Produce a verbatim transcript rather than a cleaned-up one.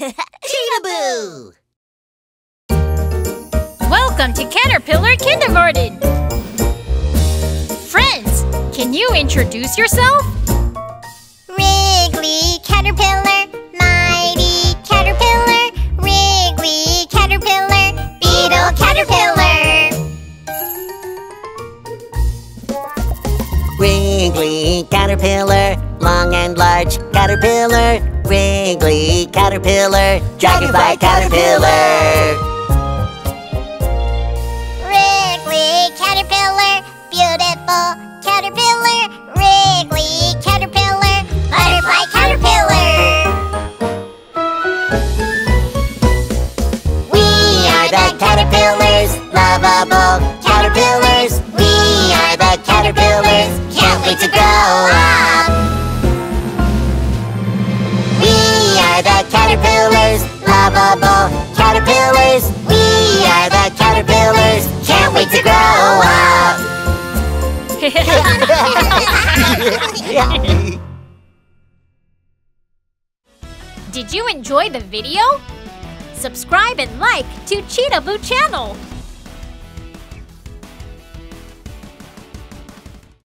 Cheetahboo! Welcome to Caterpillar Kindergarten! Friends, can you introduce yourself? Wriggly Caterpillar, mighty Caterpillar, Wriggly Caterpillar, beetle Caterpillar! Wriggly Caterpillar, long and large Caterpillar, Wriggly Caterpillar, dragonfly Caterpillar! Wriggly Caterpillar, beautiful Caterpillar, Wriggly Caterpillar, butterfly Caterpillar! We are the Caterpillars, lovable Caterpillars, we are the Caterpillars, can't wait to grow up! We are the Caterpillars, lovable Caterpillars, we are the Caterpillars, can't wait to grow up! Did you enjoy the video? Subscribe and like to Cheetahboo channel!